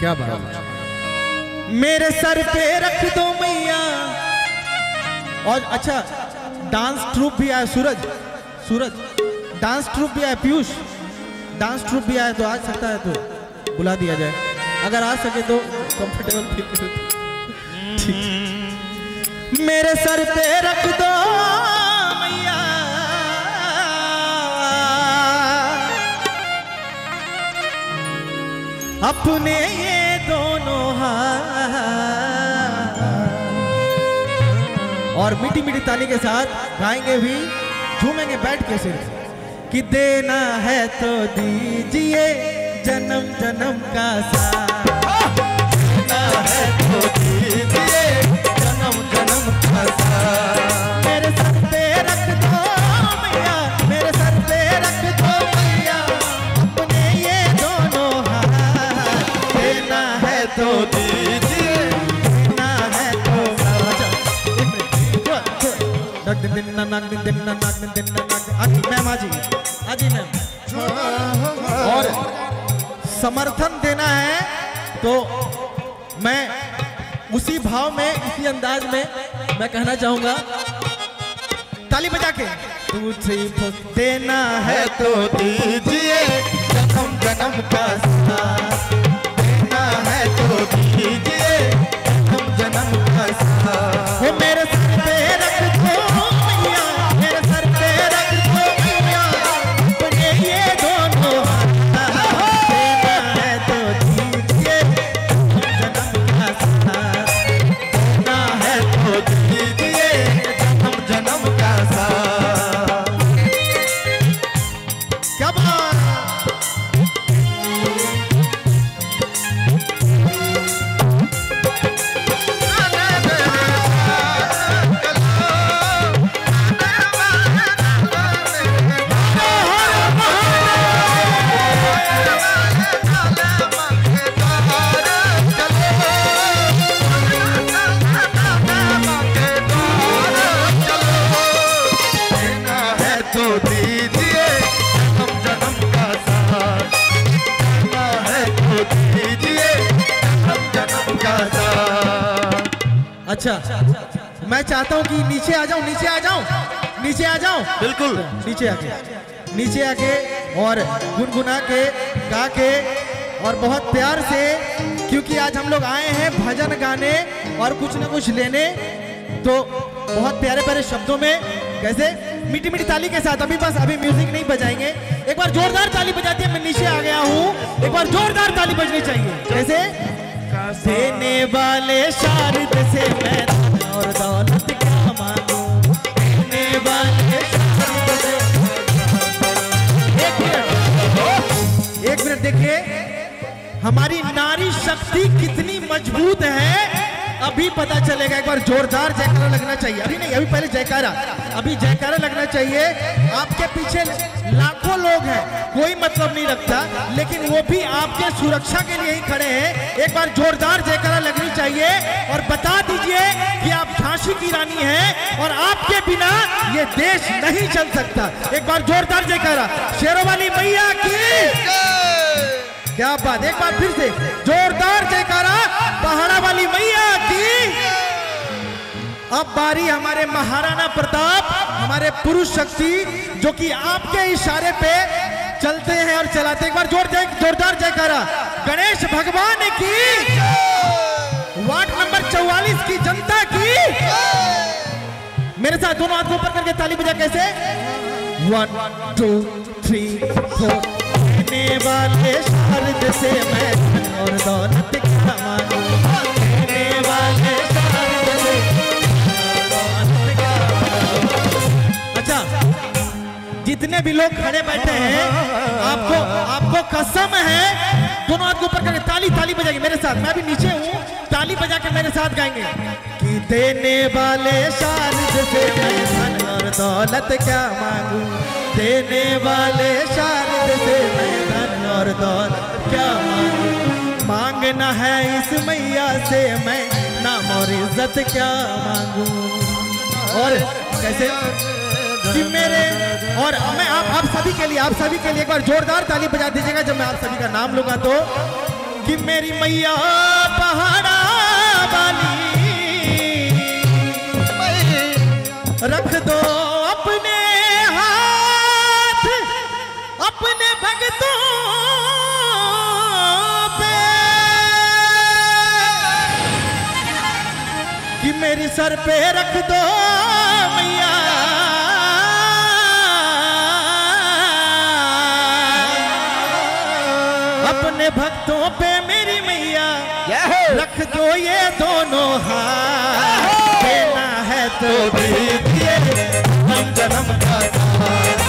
क्या बात, मेरे सर पे रख दो मैया। और अच्छा डांस ट्रूप भी आया, सूरज डांस ट्रूप भी आया, पीयूष डांस ट्रूप भी आया, तो आ सकता है तो बुला दिया जाए, अगर आ सके तो कंफर्टेबल फील करो। मेरे सर पे रख दो मैया, अपने ये दोनों हाथ, और मीठी मीठी ताली के साथ गाएंगे भी, झूमेंगे बैठ के सिर। कि देना है तो दीजिए जन्म जन्म का साथ, देना है तो दीजिए जन्म जन्म का साथ। मेरे सर पे रख दो मैया, मेरे सर पे रख दो मैया, अपने ये दोनों हाथ, देना है तो दीजिए, देना है तो साथ। मैम आजी मैम, और समर्थन देना है तो मैं उसी भाव में, इसी अंदाज में मैं कहना चाहूंगा ताली बजा के। तुझे देना है तो दीजिए जन्म जन्म का साथ, देना है तो दीजिए जन्म जन्म का साथ। वो मेरे सर पे रख दो मैया, मेरे सर पे रख दो मैया, अपने ये दोनों अच्छा। मैं चाहता हूं कि नीचे आ जाओ, नीचे आ जाओ, नीचे आ जाओ, बिल्कुल नीचे आके और गुनगुना के गा के और बहुत प्यार से, क्योंकि आज हम लोग आए हैं भजन गाने और कुछ ना कुछ लेने, तो बहुत प्यारे प्यारे शब्दों में कैसे मीठी मीठी ताली के साथ। अभी बस अभी म्यूजिक नहीं बजाएंगे, एक बार जोरदार ताली बजाती है, मैं नीचे आ गया हूँ, एक बार जोरदार ताली बजनी चाहिए। कैसे देने वाले शारद से मैं और दौलत क्या मांगू, देने वाले शारद से। एक मिनट देखिए, हमारी नारी शक्ति कितनी मजबूत है अभी पता चलेगा। एक बार जोरदार जयकारा लगना चाहिए, अभी नहीं, अभी पहले जयकारा, अभी जयकारा लगना चाहिए। आपके पीछे लाखों लोग हैं, कोई मतलब नहीं रखता, लेकिन वो भी आपके सुरक्षा के लिए ही खड़े हैं। एक बार जोरदार जयकारा लगनी चाहिए और बता दीजिए कि आप झांसी की रानी हैं और आपके बिना ये देश नहीं चल सकता। एक बार जोरदार जयकारा, शेरोवाली मैया की क्या बात। एक बार फिर से जोरदार जयकारा, पहाड़ा वाली मैया की। अब बारी हमारे महाराणा प्रताप, हमारे पुरुष शक्ति, जो कि आपके इशारे पे चलते हैं और चलाते। एक बार जोरदार जयकारा, गणेश भगवान की, वार्ड नंबर 44 की जनता की। मेरे साथ दोनों हाथों ऊपर करके ताली बजा। कैसे 1 2 3 4। देने वाले शारद से मैं और दौलत क्या मांगू, देने वाले शारद से दौलत क्या मांगू। अच्छा, जितने भी लोग खड़े बैठे हैं, आपको कसम है, दोनों हाथ ऊपर करके ताली बजाएंगे मेरे साथ। मैं भी नीचे हूँ, ताली बजा के मेरे साथ गाएंगे। कि देने वाले शारद से मैं धन और दौलत क्या मांगू, देने वाले शारद से मैं धन और दौलत क्या मांगू। मांगना है इस मैया से मैं नाम और इज्जत क्या मांगू। और कैसे कि मेरे और मैं आप सभी के लिए, एक बार जोरदार ताली बजा दीजिएगा जब मैं आप सभी का नाम लूंगा। तो कि मेरी मैया पहाड़ा वाली रख दो अपने हाथ अपने भक्तों पे, कि मेरी सर पे रख दो मैया अपने भक्तों पे, मेरी मैया रख दो ये दोनों हाथ, देना है तो दीजिए हम जन्म का साथ,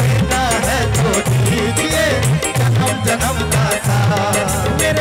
देना है तो दीजिए हम जन्म का साथ।